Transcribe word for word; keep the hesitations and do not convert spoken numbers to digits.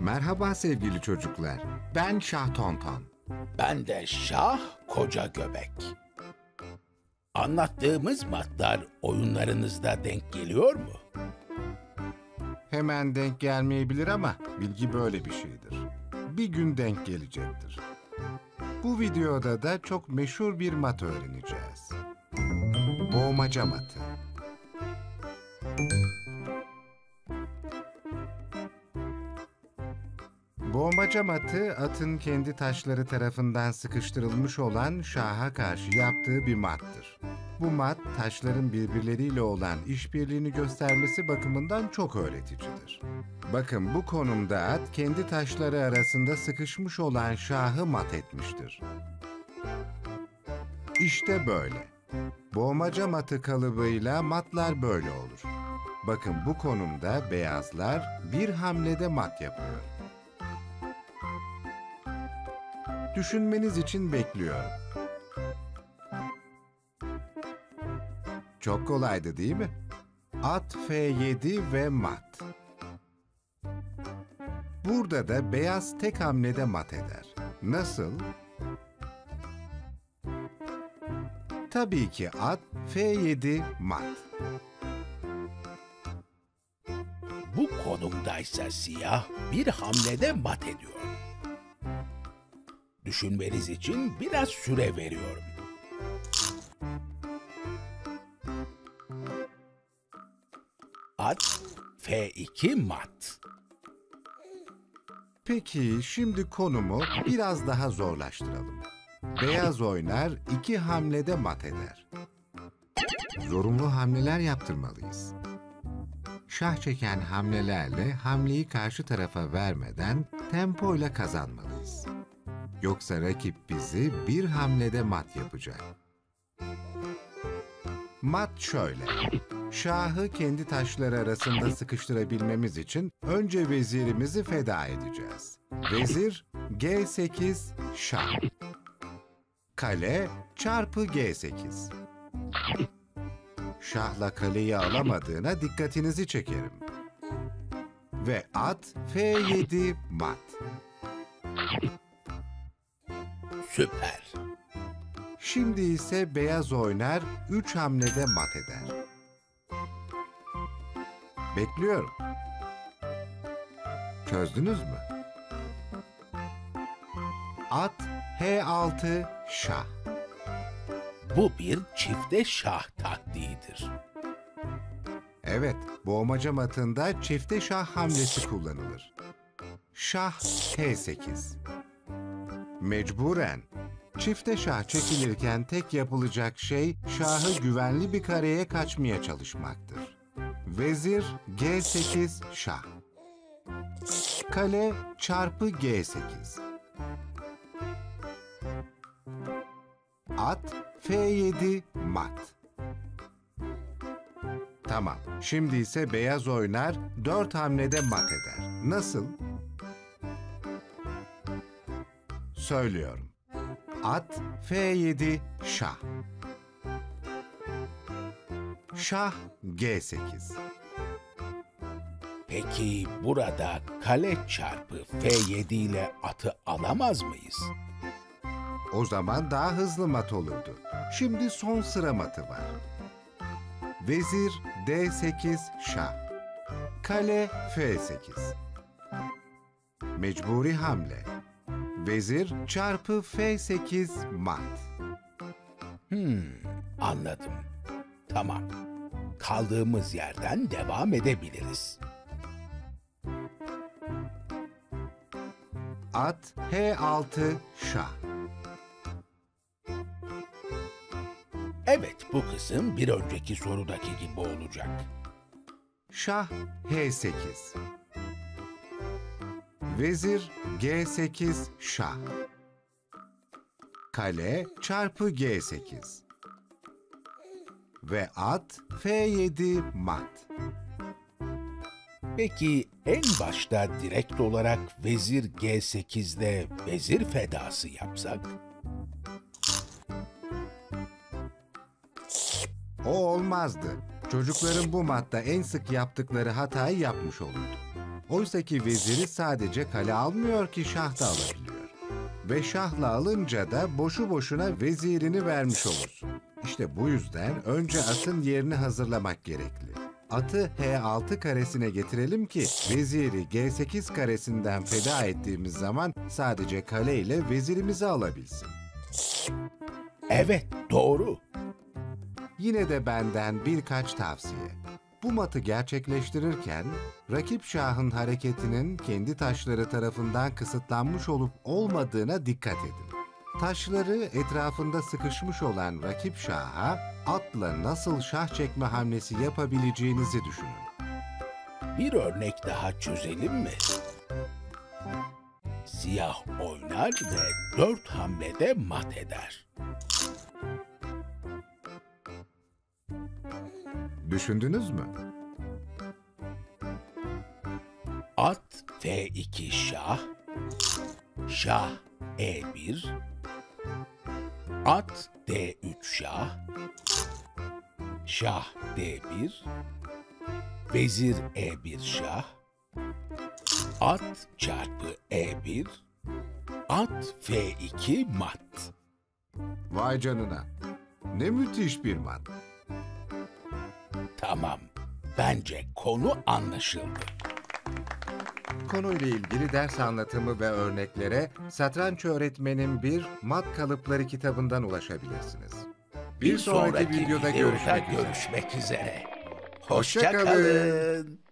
Merhaba sevgili çocuklar. Ben Şah Tonton. Ben de Şah Koca Göbek. Anlattığımız matlar oyunlarınızda denk geliyor mu? Hemen denk gelmeyebilir ama bilgi böyle bir şeydir. Bir gün denk gelecektir. Bu videoda da çok meşhur bir mat öğreneceğiz. Boğmaca matı. Boğmaca matı, atın kendi taşları tarafından sıkıştırılmış olan şaha karşı yaptığı bir mattır. Bu mat, taşların birbirleriyle olan işbirliğini göstermesi bakımından çok öğreticidir. Bakın, bu konumda at, kendi taşları arasında sıkışmış olan şahı mat etmiştir. İşte böyle. Boğmaca matı kalıbıyla matlar böyle olur. Bakın, bu konumda beyazlar bir hamlede mat yapıyor. Düşünmeniz için bekliyorum. Çok kolaydı değil mi? At F yedi ve mat. Burada da beyaz tek hamlede mat eder. Nasıl? Tabii ki at F yedi mat. Bu konumdaysa siyah bir hamlede mat ediyor. Düşünmeniz için biraz süre veriyorum. At F iki mat. Peki şimdi konumu biraz daha zorlaştıralım. Beyaz oynar, iki hamlede mat eder. Zorunlu hamleler yaptırmalıyız. Şah çeken hamlelerle hamleyi karşı tarafa vermeden tempoyla kazanmalıyız. Yoksa rakip bizi bir hamlede mat yapacak. Mat şöyle. Şahı kendi taşları arasında sıkıştırabilmemiz için önce vezirimizi feda edeceğiz. Vezir G sekiz şah. Kale çarpı G sekiz. Şahla kaleyi alamadığına dikkatinizi çekerim. Ve at F yedi mat. Süper. Şimdi ise beyaz oynar, üç hamlede mat eder. Bekliyorum. Çözdünüz mü? At H altı şah. Bu bir çifte şah taktiğidir. Evet, boğmaca matında çifte şah hamlesi kullanılır. Şah T sekiz. Mecburen. Çifte şah çekilirken tek yapılacak şey şahı güvenli bir kareye kaçmaya çalışmaktır. Vezir G sekiz şah. Kale çarpı G sekiz. At F yedi mat. Tamam. Şimdi ise beyaz oynar, dört hamlede mat eder. Nasıl? Söylüyorum. At F yedi şah. Şah G sekiz. Peki burada kale çarpı F yedi ile atı alamaz mıyız? O zaman daha hızlı mat olurdu. Şimdi son sıra matı var. Vezir D sekiz şah. Kale F sekiz. Mecburi hamle. Vezir çarpı F sekiz mat. Hmm, anladım. Tamam. Kaldığımız yerden devam edebiliriz. At H altı şah. Evet, bu kısım bir önceki sorudaki gibi olacak. Şah H sekiz. Vezir G sekiz şah. Kale çarpı G sekiz. Ve at F yedi mat. Peki en başta direkt olarak vezir G sekiz'de vezir fedası yapsak? O olmazdı. Çocukların bu matta en sık yaptıkları hatayı yapmış olurdu. Oysa ki veziri sadece kale almıyor ki şah da alabiliyor. Ve şahla alınca da boşu boşuna vezirini vermiş olursun. İşte bu yüzden önce atın yerini hazırlamak gerekli. Atı H altı karesine getirelim ki veziri G sekiz karesinden feda ettiğimiz zaman sadece kale ile vezirimizi alabilsin. Evet, doğru. Yine de benden birkaç tavsiye. Bu matı gerçekleştirirken rakip şahın hareketinin kendi taşları tarafından kısıtlanmış olup olmadığına dikkat edin. Taşları etrafında sıkışmış olan rakip şaha atla nasıl şah çekme hamlesi yapabileceğinizi düşünün. Bir örnek daha çözelim mi? Siyah oynar ve dört hamlede mat eder. Düşündünüz mü? At F iki şah, şah E bir, at D üç şah, şah D bir, vezir E bir şah, at çarpı E bir, at F iki mat. Vay canına! Ne müthiş bir mat! Tamam, bence konu anlaşıldı. Konuyla ilgili ders anlatımı ve örneklere Satranç Öğretmenim bir Mat Kalıpları kitabından ulaşabilirsiniz. Bir, bir sonraki, sonraki videoda, videoda görüşmek, görüşmek üzere. üzere. Hoşça kalın.